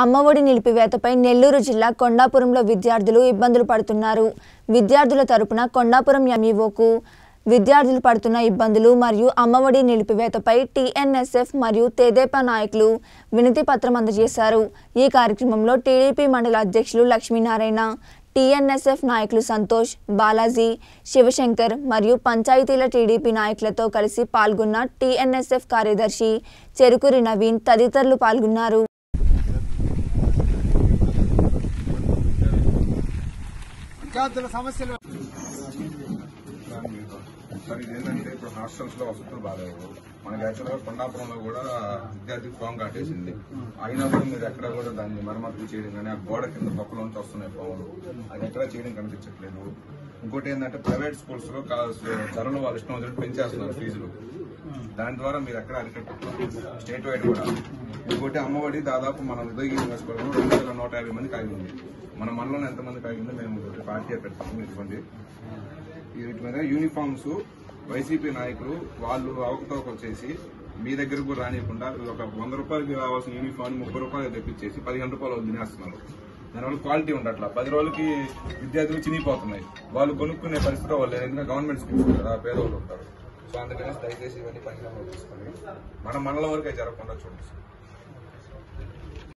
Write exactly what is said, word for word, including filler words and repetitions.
అమ్మఒడి నిలిపివేతపై నెల్లూరు జిల్లా కొండాపురంలో విద్యార్థులు ఇబ్బందులు పడుతున్నారు. విద్యార్థుల తరపున కొండాపురం ఎంఈఓకు విద్యార్థులు పడుతున్న ఇబ్బందులు మరియు అమ్మఒడి నిలిపివేతపై టిఎన్ఎస్ఎఫ్ మరియు తెదేపా నాయకులు వినతి పత్రం అందజేశారు. ఈ కార్యక్రమంలో టీడీపీ మండల అధ్యక్షులు లక్ష్మీనారాయణ, టిఎన్ఎస్ఎఫ్ నాయకులు సంతోష్, బాలాజీ, శివశంకర్ మరియు పంచాయతీల టీడీపీ నాయకులతో కలిసి పాల్గొన్న టిఎన్ఎస్ఎఫ్ కార్యదర్శి చెరుకూరి నవీన్ తదితరులు పాల్గొన్నారు. విద్యార్థుల సమస్యలు సార్ ఇదేంటంటే ఇప్పుడు హాస్టల్స్ లో వసతులు బాగాలేవు. మనకి యాక్చువల్ గా కొండాపురంలో కూడా విద్యార్థి పాము కాటేసింది. అయినా కూడా మీరు ఎక్కడ కూడా దాన్ని మరమ్మతులు చేయడం కానీ, ఆ గోడ కింద పక్కలోంచి వస్తున్నాయి పాములు, అది ఎక్కడా చేయడం కనిపించట్లేదు. ఇంకోటి ఏంటంటే ప్రైవేట్ స్కూల్స్ లో ధరలు వాళ్ళు ఇష్టం వచ్చినట్టు పెంచేస్తున్నారు ఫీజులు. దాని ద్వారా మీరు ఎక్కడ అరికట్టు స్టేట్ వైడ్ కూడా. ఇంకోటి అమ్మఒడి దాదాపు మన ఉదయగిరి నియోజకవర్గంలో రెండు వేల నూట యాభై మంది కాగింది. మన మనలో ఎంతమంది కాగిందో మేము పార్టీ పెట్టుకుని ఇటువంటి వీటి మీద యూనిఫామ్స్ వైసీపీ నాయకులు వాళ్ళు అవకతవకలు చేసి మీ దగ్గర కూడా రానియకుండా ఒక వంద రూపాయలకి రావాల్సిన యూనిఫామ్ ముప్పై రూపాయలు తెప్పించేసి పదిహేను రూపాయలు తినేస్తున్నారు. దానివల్ల క్వాలిటీ ఉండట్లా. పది రోజులకి విద్యార్థులు చినిగిపోతున్నాయి. వాళ్ళు కొనుక్కునే పరిస్థితి వాళ్ళు లేదు. ఎందుకంటే గవర్నమెంట్ స్కూల్స్ పేదవాళ్ళు ఉంటారు. సో అందుకనే దయచేసి ఇవన్నీ పరిశ్రమలు తీసుకొని మనం మనల వరకే జరగకుండా చూడండి.